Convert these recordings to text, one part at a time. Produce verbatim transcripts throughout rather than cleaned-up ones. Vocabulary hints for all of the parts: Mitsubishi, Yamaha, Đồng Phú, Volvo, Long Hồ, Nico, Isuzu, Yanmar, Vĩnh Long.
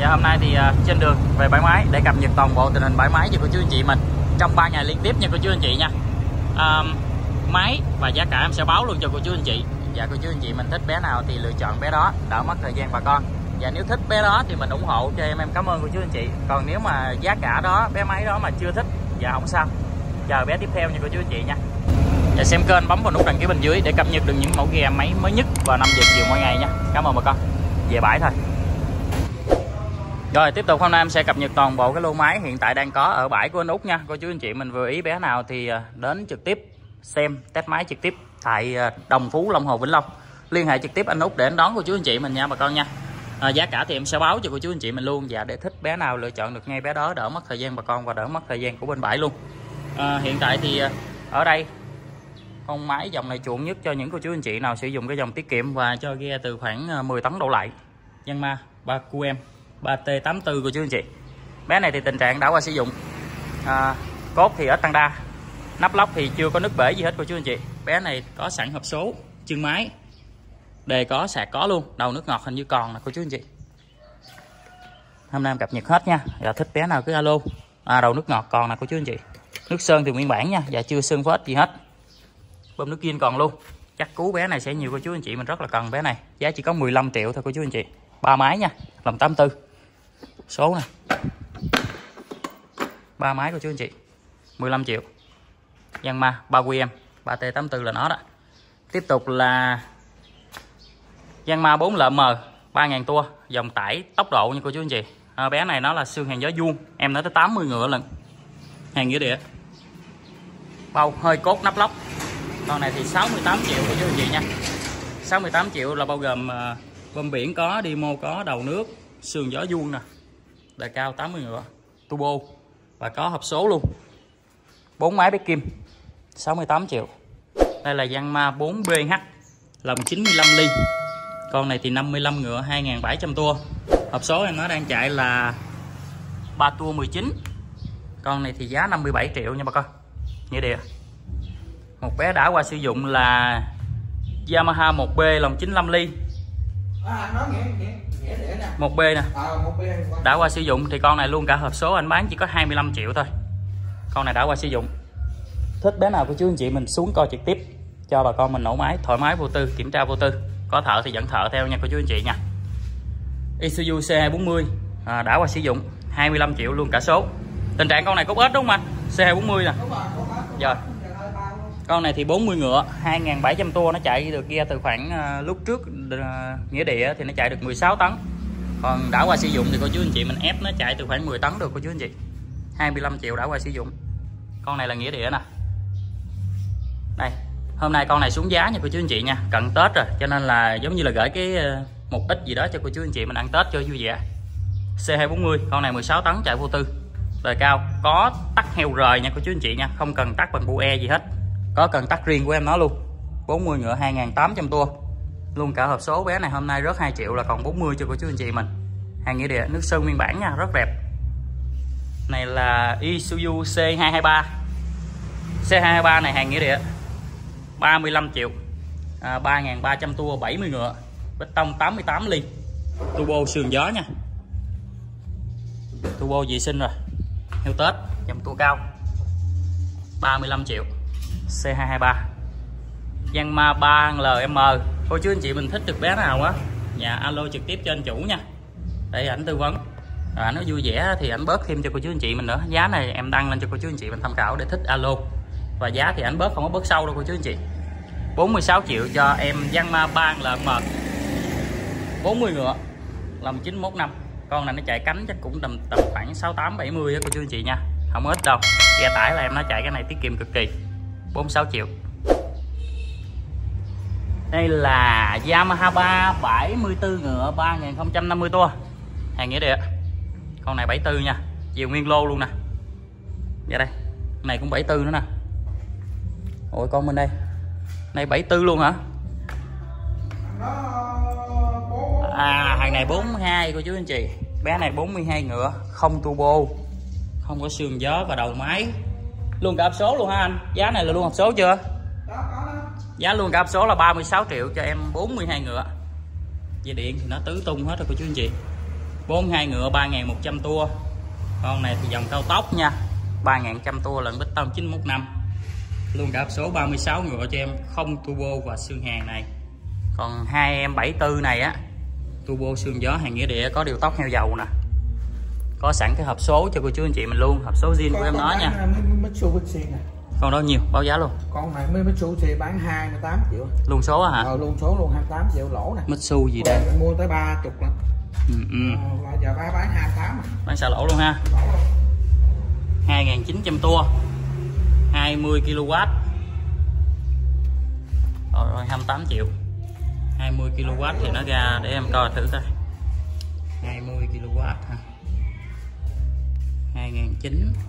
Dạ, hôm nay thì uh, trên đường về bãi máy để cập nhật toàn bộ tình hình bãi máy cho cô chú anh chị mình trong ba ngày liên tiếp nha cô chú anh chị nha. uh, Máy và giá cả em sẽ báo luôn cho cô chú anh chị. Dạ, cô chú anh chị mình thích bé nào thì lựa chọn bé đó, đỡ mất thời gian bà con. Dạ, nếu thích bé đó thì mình ủng hộ cho em, em cảm ơn cô chú anh chị. Còn nếu mà giá cả đó, bé máy đó mà chưa thích, dạ không sao, chờ bé tiếp theo nha cô chú anh chị nha. Dạ, xem kênh bấm vào nút đăng ký bên dưới để cập nhật được những mẫu ghe máy mới nhất vào năm giờ chiều mỗi ngày nha. Cảm ơn bà con. Về bãi thôi. Rồi tiếp tục hôm nay em sẽ cập nhật toàn bộ cái lô máy hiện tại đang có ở bãi của anh Út nha. Cô chú anh chị mình vừa ý bé nào thì đến trực tiếp xem test máy trực tiếp tại Đồng Phú, Long Hồ, Vĩnh Long. Liên hệ trực tiếp anh Út để anh đón cô chú anh chị mình nha bà con nha. À, giá cả thì em sẽ báo cho cô chú anh chị mình luôn. Và để thích bé nào lựa chọn được ngay bé đó, đỡ mất thời gian bà con và đỡ mất thời gian của bên bãi luôn. À, hiện tại thì ở đây con máy dòng này chuộng nhất cho những cô chú anh chị nào sử dụng cái dòng tiết kiệm và cho ghe từ khoảng mười tấn đổ lại. Yanmar ba Q M ba T tám tư của chú anh chị. Bé này thì tình trạng đã qua sử dụng, à, cốt thì ít tăng đa, nắp lóc thì chưa có nứt bể gì hết cô chú anh chị. Bé này có sẵn hộp số, chân máy, đề có, sạc có luôn, đầu nước ngọt hình như còn nè cô chú anh chị. Hôm nay em cập nhật hết nha. Dạ, thích bé nào cứ alo. À, đầu nước ngọt còn nè cô chú anh chị. Nước sơn thì nguyên bản nha, dạ chưa sơn vết gì hết. Bơm nước riêng còn luôn. Chắc cứu bé này sẽ nhiều cô chú anh chị mình rất là cần bé này. Giá chỉ có mười lăm triệu thôi cô chú anh chị. Ba máy nha, lòng tám tư. Số nè. Ba máy cô chú anh chị. mười lăm triệu. Yanmar ba Q M ba T tám tư là nó đó. Tiếp tục là Yanmar bốn L M ba nghìn tua, dòng tải tốc độ nha cô chú anh chị. À, bé này nó là xương hàng gió vuông, em nói tới tám mươi ngựa lần. Hàng nghĩa địa. Bao hơi cốt nắp lóc. Con này thì sáu mươi tám triệu cô chú anh chị nha. sáu mươi tám triệu là bao gồm uh, bơm biển có, demo có, đầu nước, sườn gió vuông nè, đà cao tám mươi ngựa, turbo và có hộp số luôn. Bốn máy bé kim, sáu mươi tám triệu. Đây là Yanmar bốn B H, lòng chín mươi lăm ly. Con này thì năm mươi lăm ngựa, hai nghìn bảy trăm tua. Hộp số em nó đang chạy là ba tua mười chín. Con này thì giá năm mươi bảy triệu nha bà con. Nghĩa địa. Một bé đã qua sử dụng là Yamaha một B lòng chín mươi lăm ly. một B nè. Đã qua sử dụng thì con này luôn cả hộp số anh bán chỉ có hai mươi lăm triệu thôi. Con này đã qua sử dụng. Thích bé nào của chú anh chị mình xuống coi trực tiếp cho bà con mình nổ máy, thoải mái vô tư, kiểm tra vô tư. Có thợ thì dẫn thợ theo nha cô chú anh chị nha. Isuzu C hai bốn mươi à, đã qua sử dụng, hai mươi lăm triệu luôn cả số. Tình trạng con này cốt ếch đúng không anh? C hai bốn mươi nè. Rồi. Con này thì bốn mươi ngựa, hai nghìn bảy trăm tua, nó chạy được ghe từ khoảng uh, lúc trước uh, nghĩa địa thì nó chạy được mười sáu tấn. Còn đã qua sử dụng thì cô chú anh chị mình ép nó chạy từ khoảng mười tấn được cô chú anh chị. hai mươi lăm triệu đã qua sử dụng. Con này là nghĩa địa nè. Đây, hôm nay con này xuống giá nha cô chú anh chị nha, cận Tết rồi cho nên là giống như là gửi cái uh, một ít gì đó cho cô chú anh chị mình ăn Tết cho vui vẻ. C hai bốn mươi, con này mười sáu tấn chạy vô tư. Đời cao, có tắt heo rời nha cô chú anh chị nha, không cần tắt bằng bu e gì hết. Có cần tắt riêng của em nó luôn. Bốn mươi ngựa hai nghìn tám trăm tua. Luôn cả hộp số bé này hôm nay rớt hai triệu là còn bốn mươi cho cô chú anh chị mình. Hàng nghĩa địa, nước sơn nguyên bản nha, rất đẹp. Này là Isuzu C hai hai ba. C hai hai ba này hàng nghĩa địa. ba mươi lăm triệu. À, ba nghìn ba trăm tua, bảy mươi ngựa. Bê tông tám mươi tám ly. Turbo sườn gió nha. Turbo vệ sinh rồi. Heo Tết, dòng tua cao. ba mươi lăm triệu. C hai hai ba Yanmar ba L M. Cô chú anh chị mình thích được bé nào á, nhà alo trực tiếp cho anh chủ nha, để ảnh tư vấn. Rồi ảnh nó vui vẻ thì ảnh bớt thêm cho cô chú anh chị mình nữa. Giá này em đăng lên cho cô chú anh chị mình tham khảo, để thích alo. Và giá thì ảnh bớt, không có bớt sâu đâu cô chú anh chị. bốn mươi sáu triệu cho em Yanmar ba L M, bốn mươi ngựa, lòng chín một năm. Con này nó chạy cánh chắc cũng tầm tầm khoảng sáu mươi tám bảy mươi á cô chú anh chị nha, không ít đâu. Ghe tải là em nó chạy cái này tiết kiệm cực kỳ. Bốn mươi sáu triệu. Đây là Yamaha ba bảy mươi tư ngựa, ba nghìn không trăm năm mươi tua, hàng nghĩa địa. Con này bảy tư nha, chiều nguyên lô luôn nè. Dạ đây, này cũng bảy tư nữa nè. Ôi con bên đây này bảy tư luôn hả? À, hàng này bốn mươi hai cô chú anh chị. Bé này bốn mươi hai ngựa, không turbo, không có sườn gió và đầu máy. Luôn cả hộp số luôn hả anh? Giá này là luôn hộp số chưa? Giá luôn cả hộp số là ba mươi sáu triệu cho em bốn mươi hai ngựa. Về điện thì nó tứ tung hết rồi cô chú anh chị. bốn hai ngựa ba nghìn một trăm tua. Con này thì dòng cao tốc nha, ba nghìn một trăm tua lẫn bích tông chín một năm. Luôn đã số ba mươi sáu ngựa cho em, không turbo và xương hàng này. Còn hai em bảy tư này á, turbo xương gió hàng nghĩa địa, có điều tốc heo dầu nè. Có sẵn cái hộp số cho cô chú anh chị mình luôn, hộp số zin của em nói nha. Còn đó nhiều, báo giá luôn. Con này mới Mitsubishi bán hai mươi tám triệu. Luôn số hả? Ờ, luôn số luôn, hai mươi tám triệu lỗ nè. Mitsubishi gì đây? Mua tới ba mươi lắm. Ừ, ừ. Ờ, giờ ba bán hai mươi tám mà. Bán xả lỗ luôn ha. hai nghìn chín trăm tua. hai mươi ki lô oát. Rồi, rồi hai mươi tám triệu. hai mươi ki lô oát thì nó ra, để em coi thử coi. hai mươi ki lô oát ha. hai nghìn chín trăm.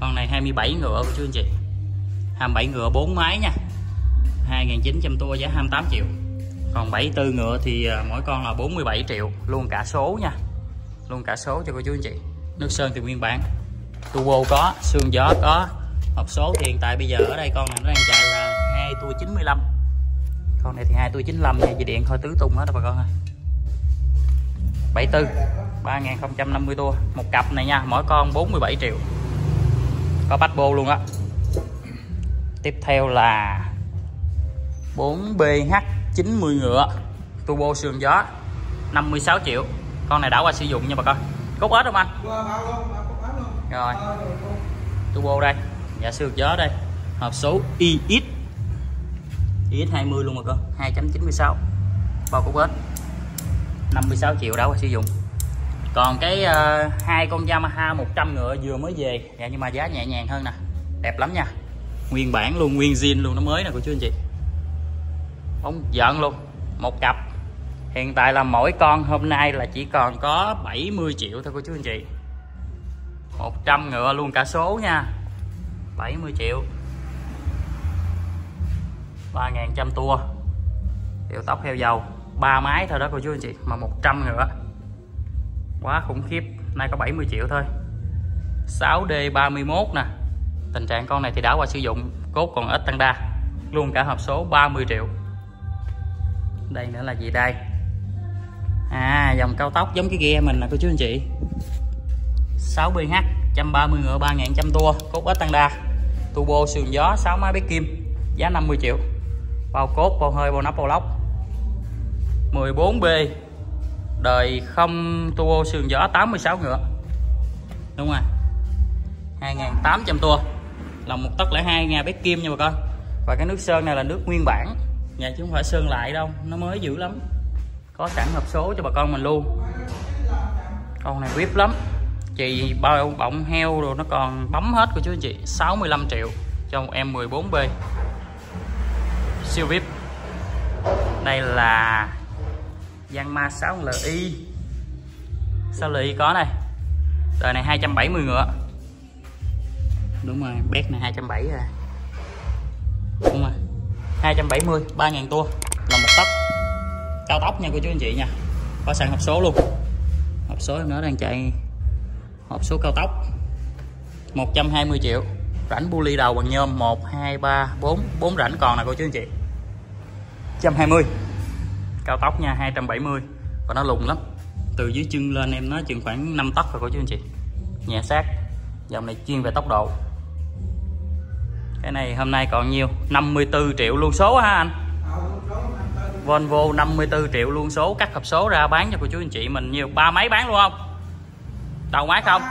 Con này hai mươi bảy ngựa của chú anh chị, hai mươi bảy ngựa bốn máy nha, hai nghìn chín trăm tua giá hai mươi tám triệu. Còn bảy tư ngựa thì mỗi con là bốn mươi bảy triệu, luôn cả số nha, luôn cả số cho cô chú anh chị. Nước sơn thì nguyên bản, turbo có, xương gió có. Hộp số thì hiện tại bây giờ ở đây con này nó đang chạy là hai tua chín mươi lăm. Con này thì hai tua chín mươi lăm nha, dây điện thôi tứ tung hết đó bà con ơi. bảy tư ba nghìn không trăm năm mươi tua, một cặp này nha, mỗi con bốn mươi bảy triệu. Có bát bô luôn á. Tiếp theo là bốn bê hát chín mươi ngựa, turbo sườn gió, năm mươi sáu triệu. Con này đã qua sử dụng nha bà con. Cốt ếch không anh? Rồi. Turbo đây, dạ sườn gió đây. Hộp số i ích. i ích hai mươi luôn bà con, hai chấm chín sáu. Bao cốt ếch. năm mươi sáu triệu đã qua sử dụng. Còn cái uh, hai con Yamaha một trăm ngựa vừa mới về dạ, nhưng mà giá nhẹ nhàng hơn nè, đẹp lắm nha, nguyên bản luôn, nguyên zin luôn, nó mới nè cô chú anh chị, bóng giận luôn. Một cặp hiện tại là mỗi con hôm nay là chỉ còn có bảy mươi triệu thôi cô chú anh chị. Một trăm ngựa luôn cả số nha, bảy mươi triệu, ba nghìn một trăm tua, điều tốc heo dầu, ba máy thôi đó cô chú anh chị, mà một trăm ngựa quá khủng khiếp. Nay có bảy mươi triệu thôi. Sáu D ba mươi mốt nè, tình trạng con này thì đã qua sử dụng, cốt còn ít tăng đa luôn cả hộp số, ba mươi triệu. Đây nữa là gì đây? À, dòng cao tốc giống cái ghe mình nè cô chú anh chị. Sáu B H một trăm ba mươi ngựa, ba nghìn một trăm tua, cốt ít tăng đa, turbo sườn gió, sáu máy bếp kim, giá năm mươi triệu, bao cốt, bao hơi, bao nắp, bao lóc. Mười bốn B đời không tua sườn gió, tám mươi sáu ngựa, đúng rồi, hai nghìn tám trăm tua, là một tấc lẻ hai nhà bếp kim nha bà con. Và cái nước sơn này là nước nguyên bản nhà, chứ không phải sơn lại đâu, nó mới dữ lắm, có sẵn hộp số cho bà con mình luôn. Con này vip lắm, chị bao bọng heo rồi nó còn bấm hết của chú anh chị. Sáu mươi lăm triệu cho một em mười bốn B siêu vip. Đây là Yanmar sáu L I, sáu L I có này, đời này hai trăm bảy mươi ngựa, đúng rồi, bét này hai trăm bảy mươi rồi, đúng rồi, hai trăm bảy mươi, ba nghìn tua, là một tấc, cao tốc nha cô chú anh chị nha, có sẵn hộp số luôn. Hộp số em nói đang chạy, hộp số cao tốc, một trăm hai mươi triệu, rãnh bu li đầu bằng nhôm, một, hai, ba, bốn, bốn rãnh còn nè cô chú anh chị, một trăm hai mươi. Cao tốc nha, hai trăm bảy mươi, và nó lùn lắm, từ dưới chân lên em nói chừng khoảng năm tấc rồi cô chú anh chị, nhẹ sát. Dòng này chuyên về tốc độ. Cái này hôm nay còn nhiều, năm mươi tư triệu luôn số ha anh. Volvo năm mươi tư triệu luôn số, cắt hộp số ra bán cho cô chú anh chị mình nhiều. Ba máy bán luôn không? Đầu máy không?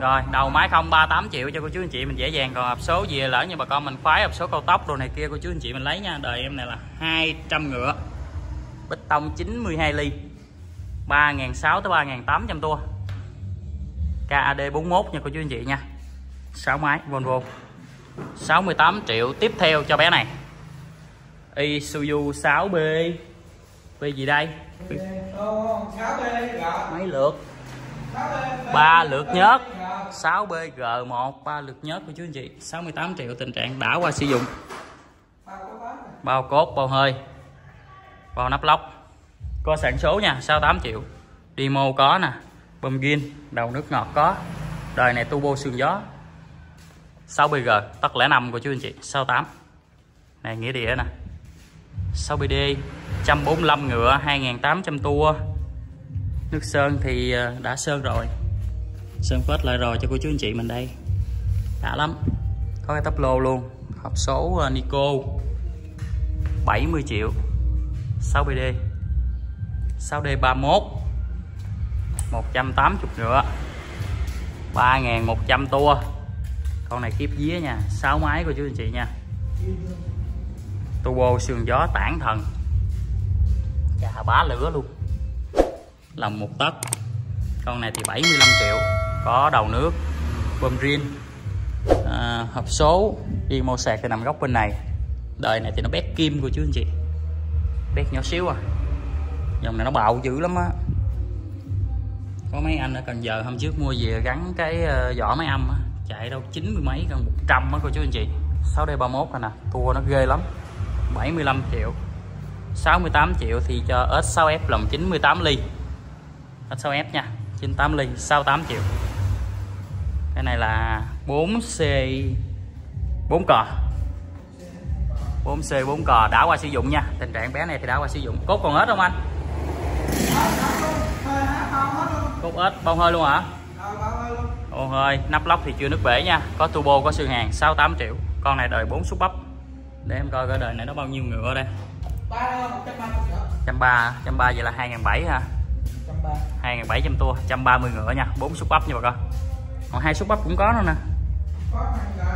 Rồi, đầu máy không, ba mươi tám triệu cho cô chú anh chị mình dễ dàng. Còn hộp số về lỡ như bà con mình khoái hộp số cao tốc đồ này kia cô chú anh chị mình lấy nha. Đời em này là hai trăm ngựa, bích tông chín mươi hai ly, ba nghìn sáu trăm tới ba nghìn tám trăm tua, K A D bốn mốt nha cô chú anh chị nha, sáu máy Volvo, sáu mươi tám triệu. Tiếp theo cho bé này Isuzu sáu B, B gì đây? Máy lượt ba lượt nhớt, sáu B G một, ba lượt nhớt của chú anh chị, sáu mươi tám triệu, tình trạng đã qua sử dụng, bao cốt, bao hơi, bao nắp lóc, có sản số nha, sáu mươi tám triệu, demo có nè, bơm gin, đầu nước ngọt có, đời này turbo sườn gió, sáu B G, tấc lẻ năm của chú anh chị, sáu mươi tám, này nghĩa địa nè, sáu bê đê, một trăm bốn mươi lăm ngựa, hai nghìn tám trăm tua. Nước sơn thì đã sơn rồi, sơn phết lại rồi cho cô chú anh chị mình đây. Đã lắm. Có cái tắp lô luôn. Hộp số Nico bảy mươi triệu, sáu bê đê, sáu D ba mốt, một trăm tám mươi ngựa, ba nghìn một trăm tua. Con này kiếp vía nha, sáu máy của chú anh chị nha. Turbo sườn gió tản thần, chà bá lửa luôn, lòng một tấc. Con này thì bảy mươi lăm triệu, có đầu nước, bơm riêng, à, hộp số riêng, màu sạc thì nằm góc bên này. Đời này thì nó bét kim của chú anh chị, bét nhỏ xíu à. Dòng này nó bạo dữ lắm á. Có mấy anh ở Cần Giờ hôm trước mua về gắn cái vỏ máy âm á, chạy đâu chín mươi mấy, gần một trăm á cô chú anh chị. Sáu D ba mốt này nè, tua nó ghê lắm. Bảy mươi lăm triệu, sáu mươi tám triệu thì cho S sáu F lòng chín mươi tám ly, S sáu F nha, chín mươi tám ly, sáu mươi tám triệu. Cái này là bốn C bốn cò, bốn C bốn cò đã qua sử dụng nha. Tình trạng bé này thì đã qua sử dụng. Cốt còn ếch không anh? Cốt ếch bao hơi luôn hả? Ồ hơi, nắp lóc thì chưa nước bể nha. Có turbo, có xương hàng, sáu mươi tám triệu. Con này đời bốn xúc bắp. Để em coi cái đời này nó bao nhiêu ngựa đây. một trăm ba mươi, một trăm ba mươi vậy là hai nghìn bảy trăm ha. hai nghìn bảy trăm tua, một trăm ba mươi ngựa nha, bốn xúc bắp nha bà con. Còn hai xúc bắp cũng có nữa nè.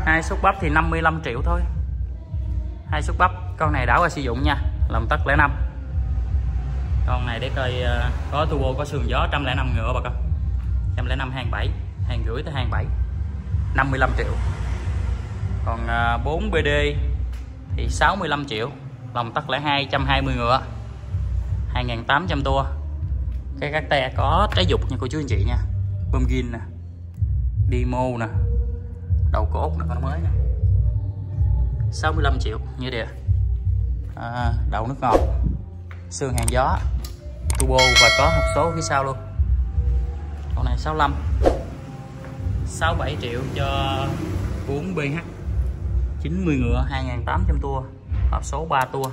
Hai xúc bắp thì năm mươi lăm triệu thôi. Hai xúc bắp, con này đã qua sử dụng nha, lòng tắc lẻ năm. Con này để coi có turbo, có sườn gió, một trăm lẻ năm ngựa bà con. một trăm lẻ năm, hai nghìn bảy trăm, hàng rưỡi tới hai nghìn bảy trăm, năm mươi lăm triệu. Còn bốn bê đê thì sáu mươi lăm triệu, lòng tắc lẻ hai, một trăm hai mươi ngựa, hai nghìn tám trăm tua. Cái các te có trái dục nha cô chú anh chị nha. Bơm gin nè, demo nè, đầu cốt nè, con mới nè. sáu mươi lăm triệu như địa. À, đậu nước ngọt, xương hàng gió, turbo và có hộp số phía sau luôn. Con này sáu mươi lăm, sáu mươi bảy triệu cho bốn B H, chín mươi ngựa, hai nghìn tám trăm tua, hộp số ba tua,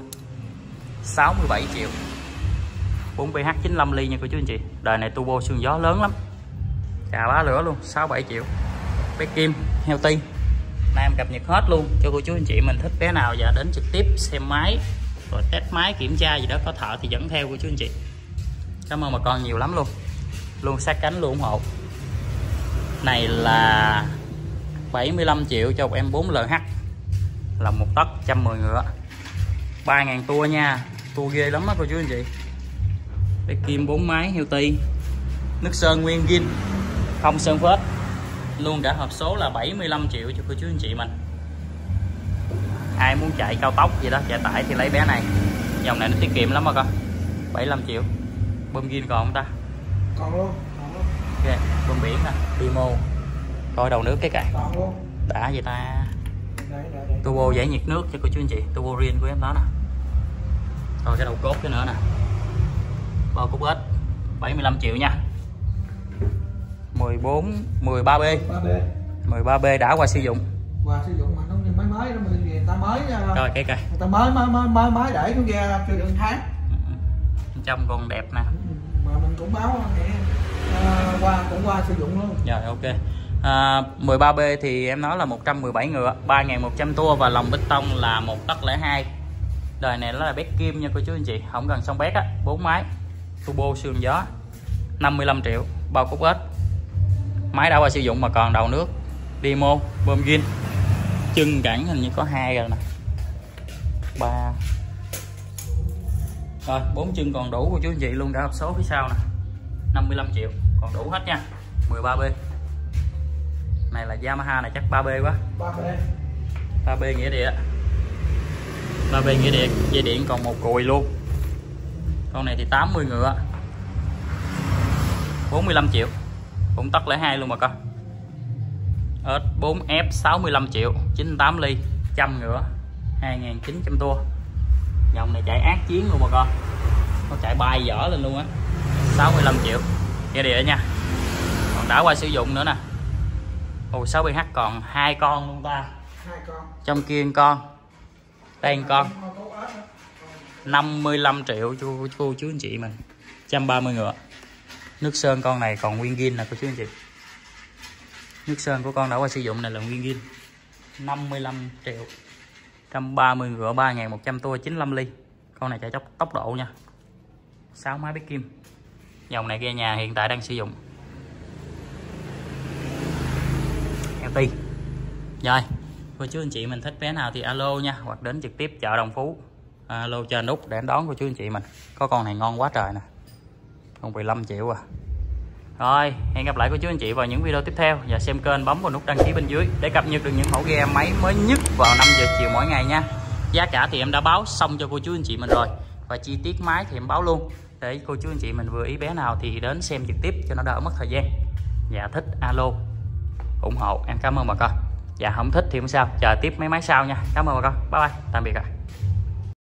sáu mươi bảy triệu, bốn B H chín mươi lăm ly nha cô chú anh chị. Đời này turbo sườn gió lớn lắm, chà bá lửa luôn, sáu mươi bảy triệu. Bé kim healthy, nay em cập nhật hết luôn cho cô chú anh chị mình. Thích bé nào và đến trực tiếp xem máy rồi test máy kiểm tra gì đó, có thợ thì dẫn theo cô chú anh chị. Cảm ơn bà con nhiều lắm luôn, luôn sát cánh luôn ủng hộ. Này là bảy mươi lăm triệu cho một em bốn L H, là một tấc, một trăm mười ngựa, ba nghìn tua nha, tua ghê lắm á cô chú anh chị. Bé kim bốn máy healthy, nước sơn nguyên gin, không sơn phết luôn, đã hộp số là bảy mươi lăm triệu cho cô chú anh chị mình. Ai muốn chạy cao tốc gì đó, chạy tải thì lấy bé này, dòng này nó tiết kiệm lắm mà con. Bảy mươi lăm triệu. Bơm gin còn không ta? Còn luôn, còn luôn. Ok, bơm biển nè, demo, coi đầu nước cái cài đã vậy ta. Đấy, đấy, đấy. Turbo giải nhiệt nước cho cô chú anh chị, turbo riêng của em đó nè. Coi cái đầu cốt cái nữa nè, bao cúc ếch, bảy mươi lăm triệu nha. Mười bốn, mười ba B, mười ba B đã qua sử dụng. Qua sử dụng mà nó như máy mới đó, người ta mới rồi, cái cây người ta mới mới mới mới, mới để nó ra chưa được tháng. Bên trong còn đẹp nè, mà mình cũng báo để à, qua cũng qua sử dụng luôn. Rồi ok. À, mười ba B thì em nói là một trăm mười bảy ngựa, ba nghìn một trăm tua và lòng bích tông là một tấc lẻ hai. Đời này nó là bé kim nha cô chú anh chị, không gần sông bét á, bốn máy, turbo sườn gió, năm mươi lăm triệu, bao cúc ếch. Máy đã qua sử dụng mà còn đầu nước, demo, bơm gin, chân cẳng hình như có hai rồi nè, ba rồi, bốn chân còn đủ của chú anh chị luôn. Đã hộp số phía sau nè, năm mươi lăm triệu, còn đủ hết nha. Mười ba B này là Yamaha này, chắc ba B quá. Ba B nghĩa địa, ba B nghĩa địa, dây điện còn một cùi luôn. Con này thì tám mươi ngựa, bốn mươi lăm triệu, cũng tấc lẻ hai luôn mà coi. S bốn F sáu mươi lăm triệu, chín mươi tám ly, một trăm ngựa, hai nghìn chín trăm tua. Dòng này chạy ác chiến luôn mà coi, nó chạy bay vỏ lên luôn á. Sáu mươi lăm triệu nghe địa nha, còn đã qua sử dụng nữa nè. Ồ, sáu B H còn hai con luôn ta, trong kia một con, đây một con, năm mươi lăm triệu cho cô chú anh chị mình, một trăm ba mươi ngựa. Nước sơn con này còn nguyên zin nè cô chú anh chị. Nước sơn của con đã qua sử dụng này là nguyên zin. năm mươi lăm triệu, một trăm ba mươi ngựa, ba nghìn một trăm tua, chín mươi lăm ly. Con này chạy tốc độ nha, sáu máy bít kim. Dòng này ghe nhà hiện tại đang sử dụng. Ti. Rồi, cô chú anh chị mình thích bé nào thì alo nha, hoặc đến trực tiếp chợ Đồng Phú. Alo cho anh Út để anh đón cô chú anh chị mình. Có con này ngon quá trời nè. Con mười lăm triệu à. Rồi, hẹn gặp lại cô chú anh chị vào những video tiếp theo và xem kênh, bấm vào nút đăng ký bên dưới để cập nhật được những mẫu ghe máy mới nhất vào năm giờ chiều mỗi ngày nha. Giá cả thì em đã báo xong cho cô chú anh chị mình rồi, và chi tiết máy thì em báo luôn để cô chú anh chị mình vừa ý bé nào thì đến xem trực tiếp cho nó đỡ mất thời gian. Dạ thích alo, ủng hộ em, cảm ơn bà con. Dạ không thích thì không sao, chờ tiếp mấy máy sau nha. Cảm ơn bà con, bye bye, tạm biệt ạ.